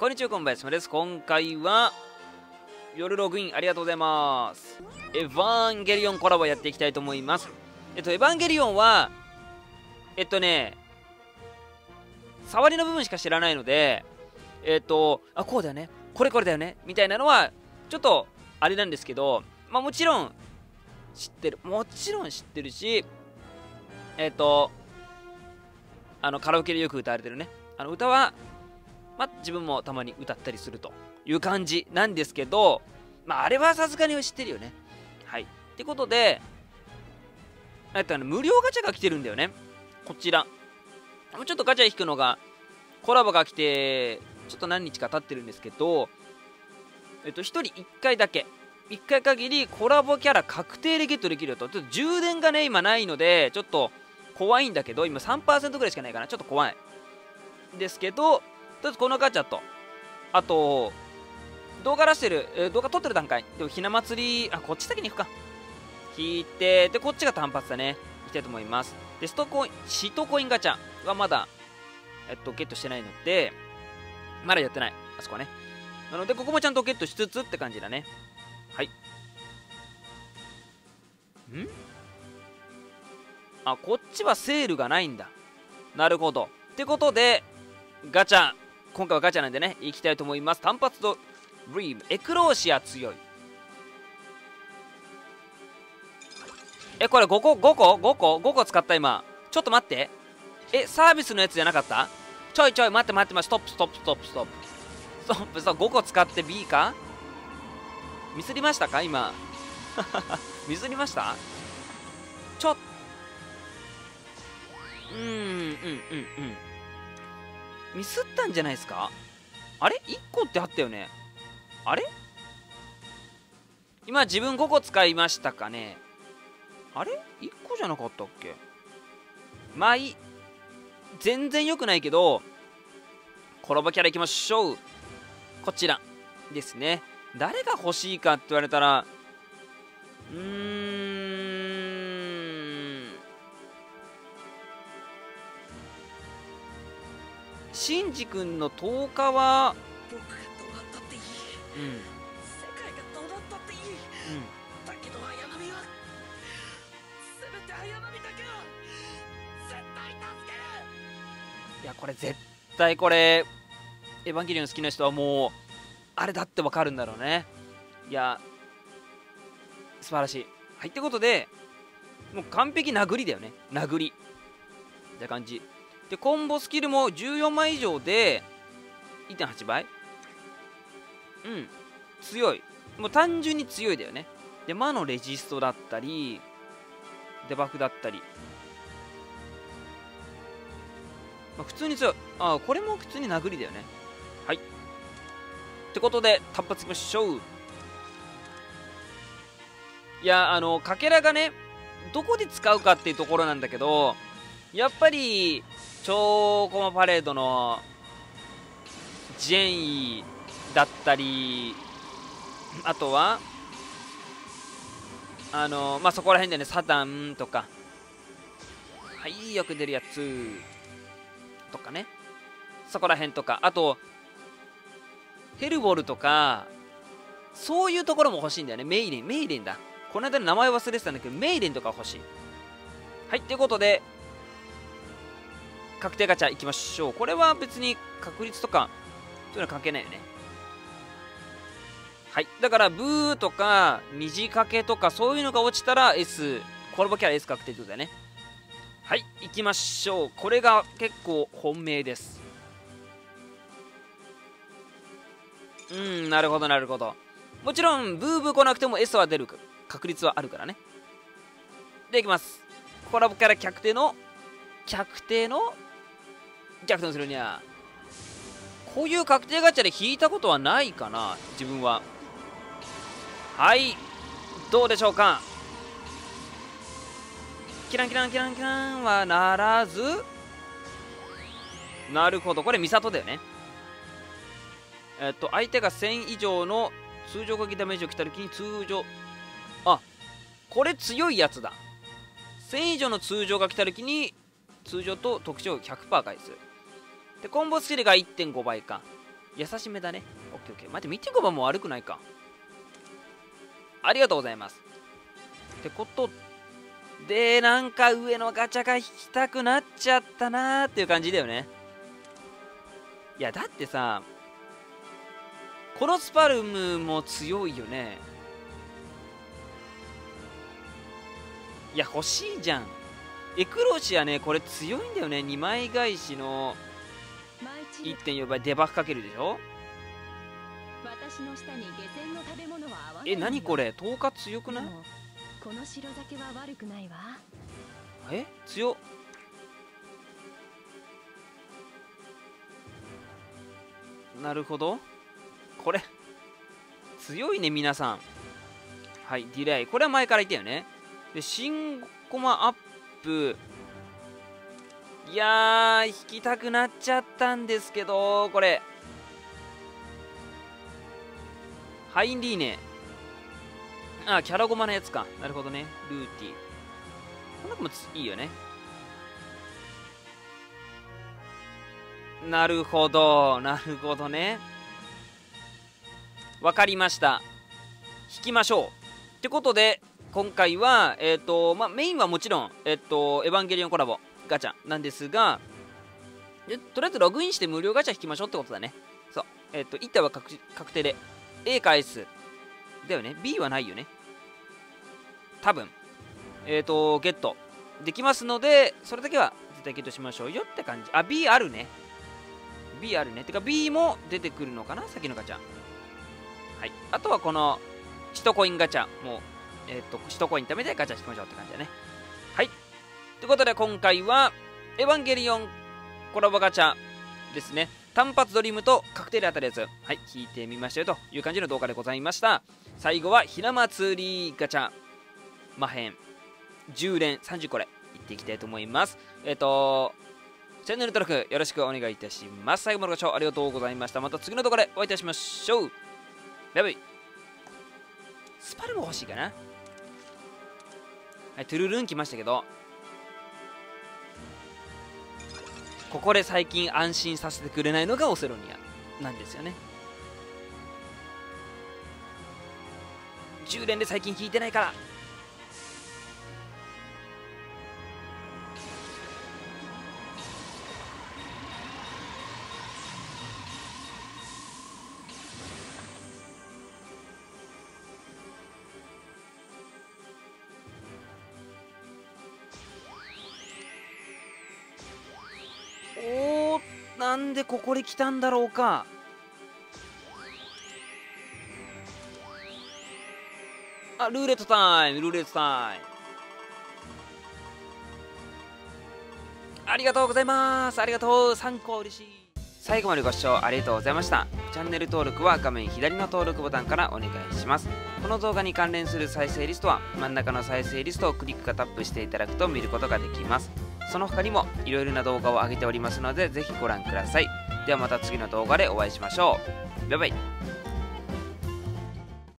こんにちは、こんばんはです。今回は夜ログインありがとうございます。エヴァンゲリオンコラボやっていきたいと思います。エヴァンゲリオンは触りの部分しか知らないので、あ、こうだよね、これだよねみたいなのはちょっとあれなんですけど、まあもちろん知ってるし、カラオケでよく歌われてるね、あの歌は、まあ、自分もたまに歌ったりするという感じなんですけど、まあ、あれはさすがに知ってるよね。はい。ってことで、無料ガチャが来てるんだよね。こちら。ちょっとガチャ引くのが、コラボが来て、ちょっと何日か経ってるんですけど、1人1回だけ。1回限りコラボキャラ確定でゲットできるよと。ちょっと充電がね、今ないので、ちょっと怖いんだけど、今 3% ぐらいしかないかな。ちょっと怖い。ですけど、とりあえずこのガチャと、あと動画撮ってる段階でひな祭り、あ、こっち先に行くか、引いて、でこっちが単発だね、いきたいと思います。でシトコインガチャはまだ、ゲットしてないので、まだやってない、あそこはね。なのでここもちゃんとゲットしつつって感じだね。はい。ん、あ、こっちはセールがないんだ。なるほど。ってことでガチャ、今回はガチャなんでね、いきたいと思います。単発ドリームエクローシア強い。これ5個使った。今ちょっと待って、サービスのやつじゃなかった？ちょい待って、ストップ。そう、5個使って B かミスりましたか今ミスりました。ちょっ、ミスったんじゃないですか。あれ ?1 個ってあったよね。あれ、今自分5個使いましたかね。あれ ?1 個じゃなかったっけ。まあいい。全然良くないけど、コラボキャラいきましょう。こちらですね。誰が欲しいかって言われたら、シンジ君の10日は、僕がどうなったっていい、世界がどうなったっていい、だけど綾波は、せめて綾波だけは絶対助ける。いや、これ絶対これエヴァンゲリオン好きな人はもうあれだってわかるんだろうね。いや、素晴らしい。はい。ってことでもう完璧殴りだよね。殴りって感じで、コンボスキルも14枚以上で 1.8 倍。強い。もう単純に強いだよね。で、魔のレジストだったり、デバフだったり。まあ、普通に強い。ああ、これも普通に殴りだよね。はい。ってことで、単発いきましょう。いや、かけらがね、どこで使うかっていうところなんだけど、やっぱり、超コマパレードのジェンイだったり、あとはそこら辺でね、サタンとか、はい、よく出るやつとかね、そこら辺とか、あとヘルボルとか、そういうところも欲しいんだよね。メイレンだ、この間の名前忘れてたんだけど、メイレンとか欲しい。はい。ということで確定ガチャいきましょう。これは別に確率とかというのは関係ないよね。はい。だからブーとか虹かけとかそういうのが落ちたら S、 コラボキャラ S 確定ってことだよね。はい、いきましょう。これが結構本命です。なるほどなるほど。もちろんブー来なくても S は出る確率はあるからね。でいきます。コラボキャラ逆転するにゃ。こういう確定ガチャで引いたことはないかな自分は。はい、どうでしょうか。キランはならず。なるほど、これミサトだよね。相手が1000以上の通常攻撃ダメージを来た時に通常、あ、これ強いやつだ。1000以上の通常が来た時に通常と特徴 100% 回数で、コンボスキルが 1.5 倍か。優しめだね。オッケーオッケー。待って、見てこばも悪くないか。ありがとうございます。ってことで、なんか上のガチャが引きたくなっちゃったなーっていう感じだよね。いや、だってさ、このスパルムも強いよね。いや、欲しいじゃん。エクロシアね、これ強いんだよね。2枚返しの 1.4 倍デバフかけるでしょ。え、何これ、10日強くない？え、強っ。なるほど、これ強いね皆さん。はい、ディレイ、これは前から言ったよね。で、新コマアップ、いやー引きたくなっちゃったんですけど、これハインリーネ、あ、キャラゴマのやつか。なるほどね。ルーティー、この子もいいよね。なるほど、なるほどね。わかりました、引きましょう。ってことで今回はまあ、メインはもちろんエヴァンゲリオンコラボガチャなんですが、とりあえずログインして無料ガチャ引きましょうってことだね。そう、1体は 確定で A か S だよね。 B はないよね多分。ゲットできますので、それだけは絶対ゲットしましょうよって感じ。あ、 B あるね、 B あるね。てか B も出てくるのかな、先のガチャ。はい、あとはこの1コインガチャも1コイン貯めてガチャ引きましょうって感じだね。はい、ということで今回はエヴァンゲリオンコラボガチャですね。単発ドリームと確定で当たるやつ、はい、引いてみましたよという感じの動画でございました。最後はひな祭りガチャ魔編10連30個でいっていきたいと思います。チャンネル登録よろしくお願いいたします。最後までご視聴ありがとうございました。また次の動画でお会いいたしましょう。バイバイ。スパルも欲しいかな。はい、トゥルルン来ましたけど、ここで最近安心させてくれないのがオセロニアなんですよね。10連で最近引いてないから。なんでここで来たんだろうか。あ、ルーレットタイム、ルーレットタイム、ありがとうございます。ありがとう、参考嬉しい。最後までご視聴ありがとうございました。チャンネル登録は画面左の登録ボタンからお願いします。この動画に関連する再生リストは真ん中の再生リストをクリックかタップしていただくと見ることができます。その他にもいろいろな動画を上げておりますので、ぜひご覧ください。ではまた次の動画でお会いしましょう。バイバイ。